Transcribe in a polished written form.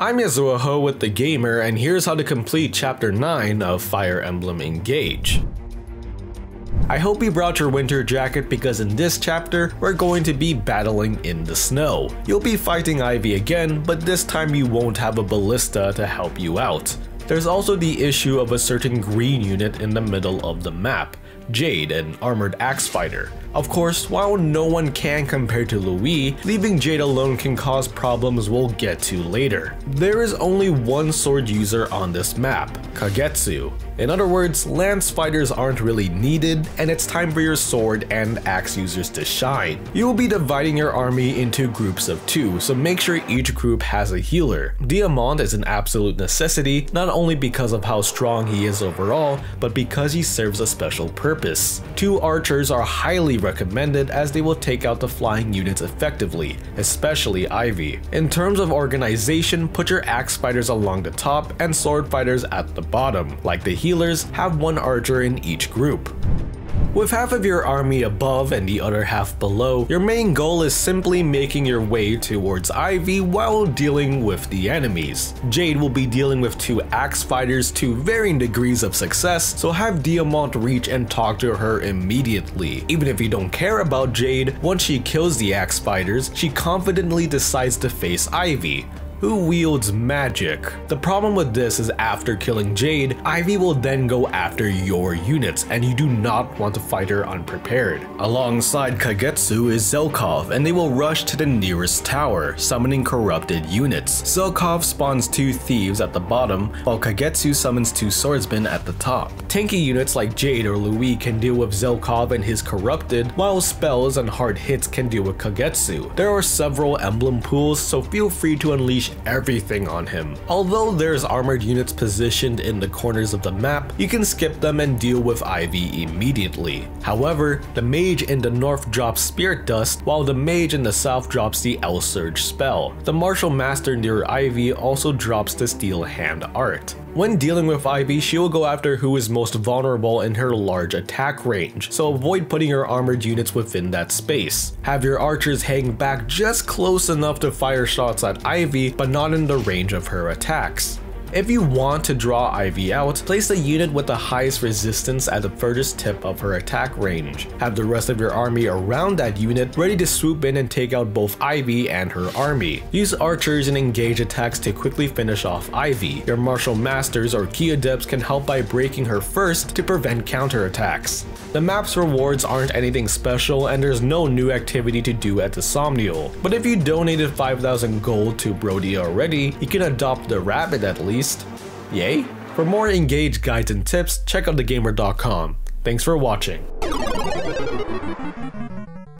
I'm Yazuoho with TheGamer, and here's how to complete Chapter 9 of Fire Emblem Engage. I hope you brought your winter jacket because in this chapter, we're going to be battling in the snow. You'll be fighting Ivy again, but this time you won't have a ballista to help you out. There's also the issue of a certain green unit in the middle of the map, Jade, an armored axe fighter. Of course, while no one can compare to Louis, leaving Jade alone can cause problems we'll get to later. There is only one sword user on this map, Kagetsu. In other words, lance fighters aren't really needed, and it's time for your sword and axe users to shine. You will be dividing your army into groups of two, so make sure each group has a healer. Diamant is an absolute necessity, not only because of how strong he is overall, but because he serves a special purpose. Two archers are highly recommended as they will take out the flying units effectively, especially Ivy. In terms of organization, put your axe fighters along the top and sword fighters at the bottom. Like the healers, have one archer in each group. With half of your army above and the other half below, your main goal is simply making your way towards Ivy while dealing with the enemies. Jade will be dealing with two axe fighters to varying degrees of success, so have Diamant reach and talk to her immediately. Even if you don't care about Jade, once she kills the axe fighters, she confidently decides to face Ivy, who wields magic. The problem with this is after killing Jade, Ivy will then go after your units, and you do not want to fight her unprepared. Alongside Kagetsu is Zelkov, and they will rush to the nearest tower, summoning corrupted units. Zelkov spawns two thieves at the bottom, while Kagetsu summons two swordsmen at the top. Tanky units like Jade or Louis can deal with Zelkov and his corrupted, while spells and hard hits can deal with Kagetsu. There are several emblem pools, so feel free to unleash everything on him. Although there's armored units positioned in the corners of the map, you can skip them and deal with Ivy immediately. However, the mage in the north drops Spirit Dust, while the mage in the south drops the El Surge spell. The martial master near Ivy also drops the Steel Hand Art. When dealing with Ivy, she will go after who is most vulnerable in her large attack range, so avoid putting your armored units within that space. Have your archers hang back just close enough to fire shots at Ivy, but not in the range of her attacks. If you want to draw Ivy out, place the unit with the highest resistance at the furthest tip of her attack range. Have the rest of your army around that unit ready to swoop in and take out both Ivy and her army. Use archers and engage attacks to quickly finish off Ivy. Your martial masters or key adepts can help by breaking her first to prevent counterattacks. The map's rewards aren't anything special, and there's no new activity to do at the Somniel. But if you donated 5,000 gold to Brody already, you can adopt the rabbit at least. Yay? For more Engage guides and tips, check out thegamer.com. Thanks for watching.